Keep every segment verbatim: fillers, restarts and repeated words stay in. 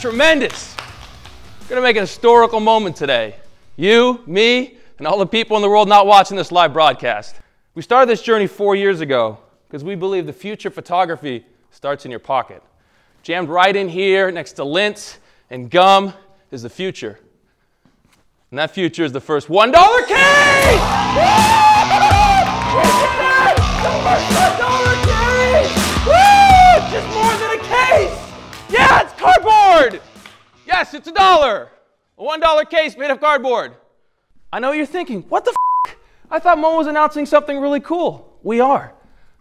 Tremendous. We're going to make an historical moment today. You, me, and all the people in the world not watching this live broadcast. We started this journey four years ago because we believe the future of photography starts in your pocket. Jammed right in here next to lint and gum is the future. And that future is the first one dollar case! The first one dollar case! Woo! Just more than a case! Yeah, it's cardboard! Yes, it's a dollar! A one dollar case made of cardboard. I know what you're thinking, what the f***? I thought Mo was announcing something really cool. We are.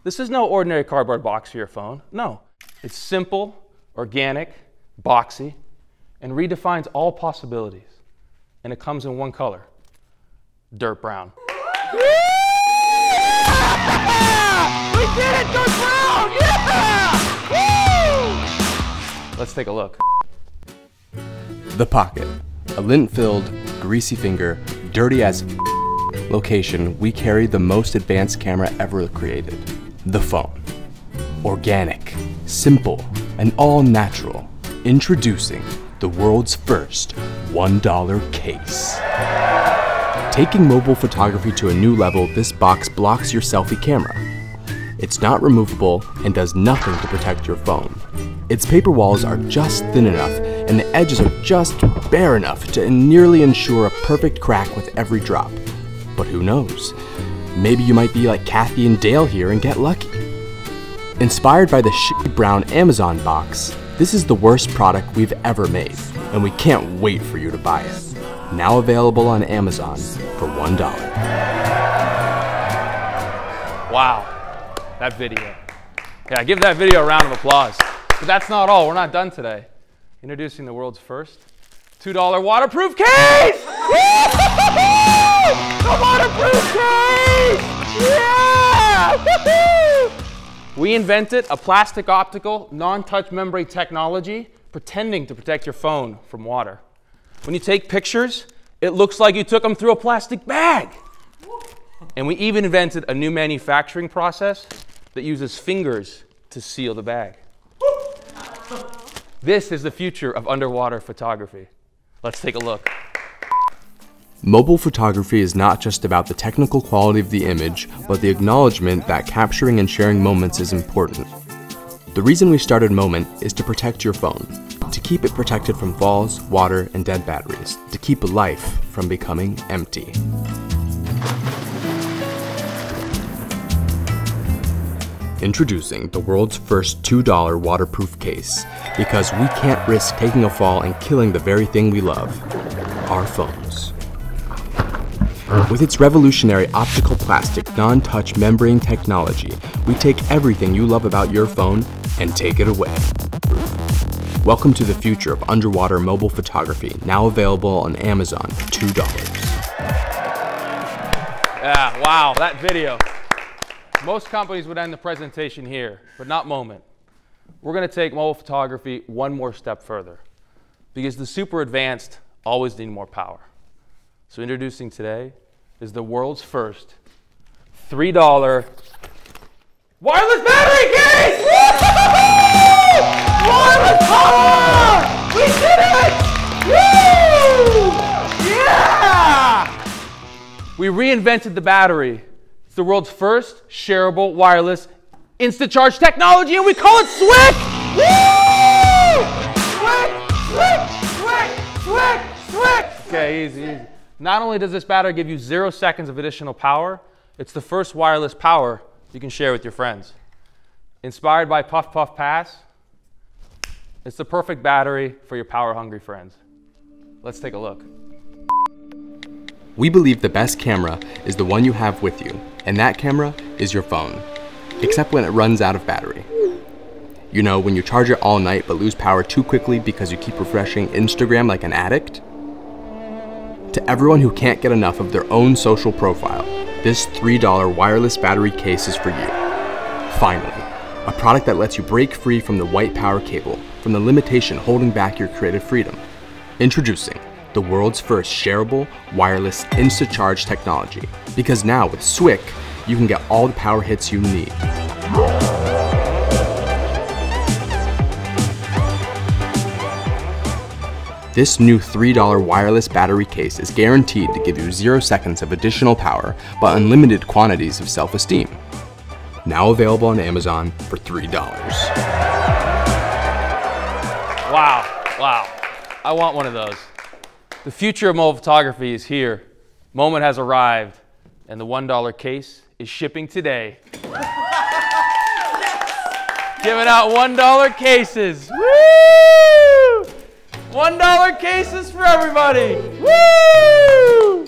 This is no ordinary cardboard box for your phone. No. It's simple, organic, boxy, and redefines all possibilities. And it comes in one color. Dirt brown. Yeah! We did it, dirt brown! Yeah! Yeah! Let's take a look. The pocket, a lint-filled, greasy finger, dirty as location we carry the most advanced camera ever created, the phone. Organic, simple, and all natural. Introducing the world's first one dollar case. Taking mobile photography to a new level, this box blocks your selfie camera. It's not removable and does nothing to protect your phone. Its paper walls are just thin enough, and the edges are just bare enough to nearly ensure a perfect crack with every drop. But who knows? Maybe you might be like Kathy and Dale here and get lucky. Inspired by the shitty brown Amazon box, this is the worst product we've ever made, and we can't wait for you to buy it. Now available on Amazon for one dollar. Wow. That video. Yeah, give that video a round of applause. But that's not all. We're not done today. Introducing the world's first two dollar waterproof case! The waterproof case! Yeah! We invented a plastic optical, non-touch membrane technology pretending to protect your phone from water. When you take pictures, it looks like you took them through a plastic bag. And we even invented a new manufacturing process that uses fingers to seal the bag. This is the future of underwater photography. Let's take a look. Mobile photography is not just about the technical quality of the image, but the acknowledgement that capturing and sharing moments is important. The reason we started Moment is to protect your phone, to keep it protected from falls, water, and dead batteries, to keep life from becoming empty. Introducing the world's first two dollar waterproof case, because we can't risk taking a fall and killing the very thing we love, our phones. With its revolutionary optical plastic non-touch membrane technology, we take everything you love about your phone and take it away. Welcome to the future of underwater mobile photography, now available on Amazon for two dollars. Yeah, wow, that video. Most companies would end the presentation here, but not Moment. We're going to take mobile photography one more step further, because the super advanced always need more power. So introducing today is the world's first three dollar wireless battery case! Woo! Wireless power! We did it! Woo! Yeah! We reinvented the battery. The world's first shareable wireless instant charge technology, and we call it SWIC! Woo! SWIC! SWIC! SWIC! SWIC! SWIC! Okay, easy, easy. Not only does this battery give you zero seconds of additional power, it's the first wireless power you can share with your friends. Inspired by Puff Puff Pass, it's the perfect battery for your power-hungry friends. Let's take a look. We believe the best camera is the one you have with you, and that camera is your phone, except when it runs out of battery. You know, when you charge it all night but lose power too quickly because you keep refreshing Instagram like an addict? To everyone who can't get enough of their own social profile, this three dollar wireless battery case is for you. Finally, a product that lets you break free from the white power cable, from the limitation holding back your creative freedom. Introducing the world's first shareable wireless InstaCharge technology, because now with SWIC, you can get all the power hits you need. This new three dollar wireless battery case is guaranteed to give you zero seconds of additional power, but unlimited quantities of self-esteem. Now available on Amazon for three dollars. Wow, wow. I want one of those. The future of mobile photography is here. Moment has arrived, and the one dollar case is shipping today. Yes! Giving out one dollar cases. Woo! one dollar cases for everybody. Woo!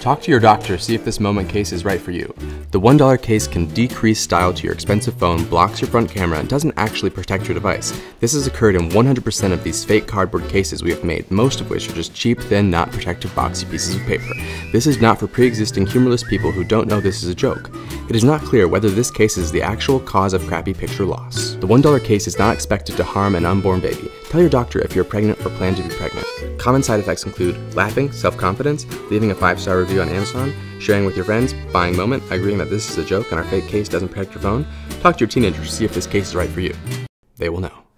Talk to your doctor, see if this Moment case is right for you. The one dollar case can decrease style to your expensive phone, blocks your front camera, and doesn't actually protect your device. This has occurred in one hundred percent of these fake cardboard cases we have made, most of which are just cheap, thin, not protective, boxy pieces of paper. This is not for pre-existing humorless people who don't know this is a joke. It is not clear whether this case is the actual cause of crappy picture loss. The one dollar case is not expected to harm an unborn baby. Tell your doctor if you're pregnant or plan to be pregnant. Common side effects include laughing, self-confidence, leaving a five-star review on Amazon, sharing with your friends, buying Moment, agreeing that this is a joke and our fake case doesn't protect your phone. Talk to your teenager to see if this case is right for you. They will know.